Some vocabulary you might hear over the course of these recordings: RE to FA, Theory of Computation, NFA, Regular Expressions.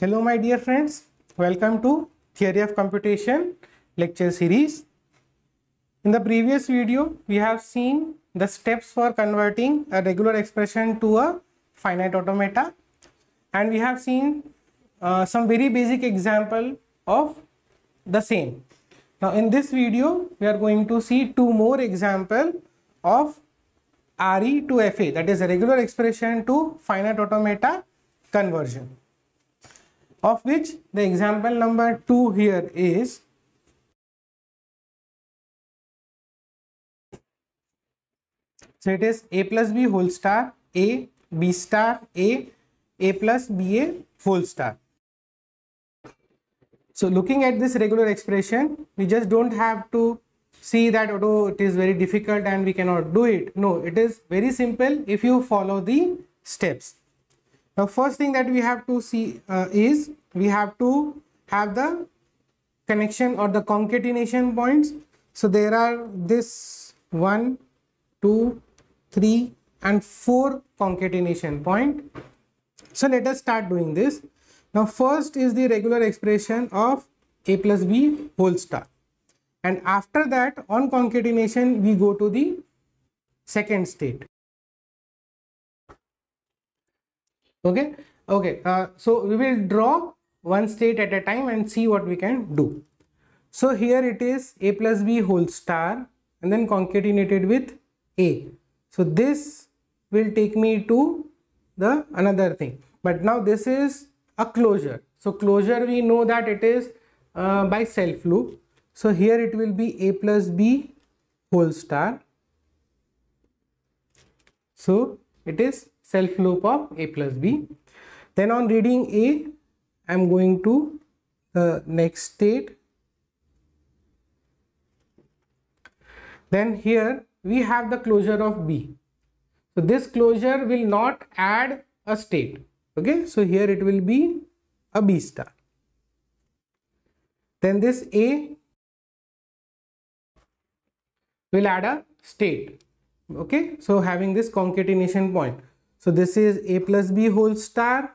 Hello my dear friends, welcome to Theory of Computation lecture series. In the previous video, we have seen the steps for converting a regular expression to a finite automata, and we have seen some very basic example of the same. Now in this video, we are going to see two more examples of RE to FA, that is a regular expression to finite automata conversion, of which the example number 2 here is a plus b whole star a, b star a plus ba whole star. So looking at this regular expression, we just don't have to see that although it is very difficult and we cannot do it. No, it is very simple if you follow the steps. Now, first thing that we have to see is we have to have the connection or the concatenation points. So there are this 1, 2, 3 and 4 concatenation point. So let us start doing this. Now first is the regular expression of a plus b whole star, and after that on concatenation we go to the second state. So we will draw one state at a time and see what we can do. So here it is a plus b whole star and then concatenated with a. So this will take me to the another thing, but now this is a closure. So closure, we know that it is by self loop. So here it will be a plus b whole star. So it is self loop of a plus b. Then on reading a, I am going to the next state. Then here we have the closure of b. So this closure will not add a state. Okay, so here it will be a b star. Then this a will add a state. Okay, so having this concatenation point. So this is a plus b whole star,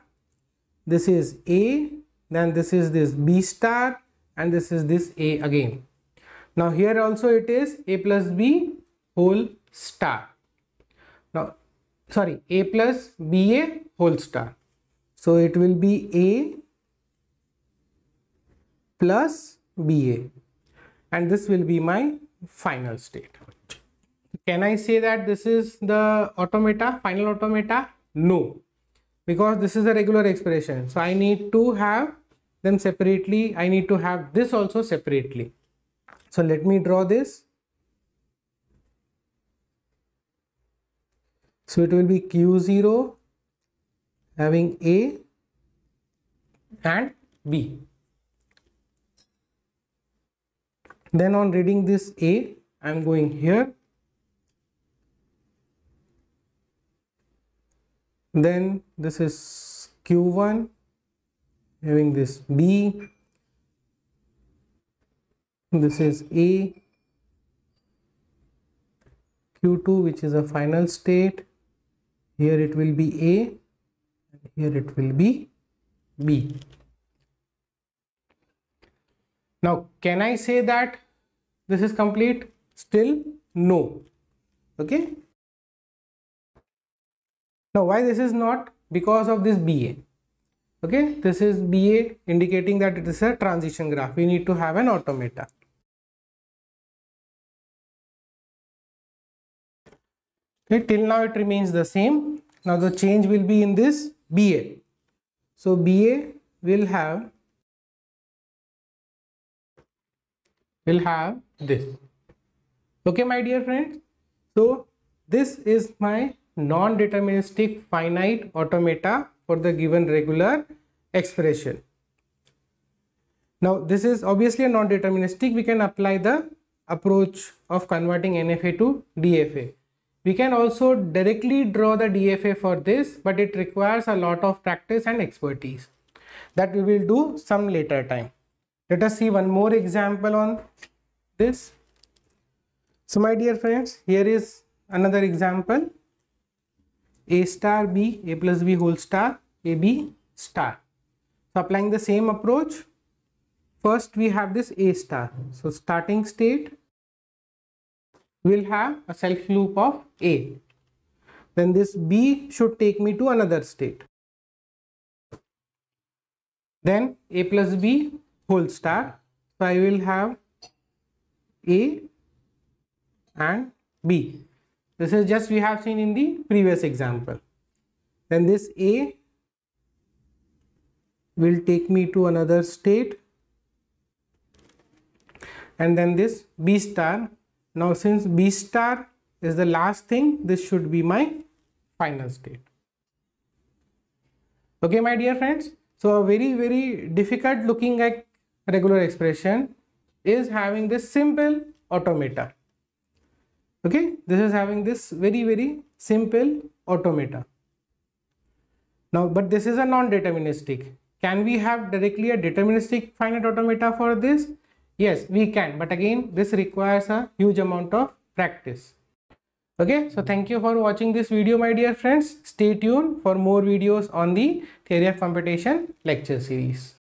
this is a, then this is this b star, and this is this a again. Now here also it is a plus b whole star. Now, sorry, a plus ba whole star. So it will be a plus ba, and this will be my final state. Can I say that this is the automata, final automata? No, because this is a regular expression. So I need to have them separately. I need to have this also separately. So let me draw this. So it will be Q0 having A and B. Then on reading this A, I am going here. Then this is Q1 having this B, this is A, Q2 which is a final state, here it will be A and here it will be B. Now can I say that this is complete? Still no. Okay. Now why this is not? Because of this BA. Okay, this is BA indicating that it is a transition graph. We need to have an automata. Okay, till now it remains the same. Now the change will be in this BA. So BA will have this. Okay my dear friends, so this is my non-deterministic finite automata for the given regular expression. Now this is obviously a non-deterministic. We can apply the approach of converting NFA to DFA. We can also directly draw the DFA for this, but it requires a lot of practice and expertise that we will do some later time. Let us see one more example on this. So my dear friends, here is another example. A star b, a plus b whole star, a b star. So So applying the same approach, first we have this A star. So starting state will have a self loop of A. Then this B should take me to another state. Then A plus B whole star. So I will have A and B. This is just we have seen in the previous example. Then this A will take me to another state. And then this B star. Now since B star is the last thing, this should be my final state. Okay, my dear friends. So a very, very difficult looking at regular expression is having this simple automata. Okay, this is having this very, very simple automata. Now, but this is a non-deterministic. Can we have directly a deterministic finite automata for this? Yes, we can. But again, this requires a huge amount of practice. Okay, so thank you for watching this video, my dear friends. Stay tuned for more videos on the Theory of Computation lecture series.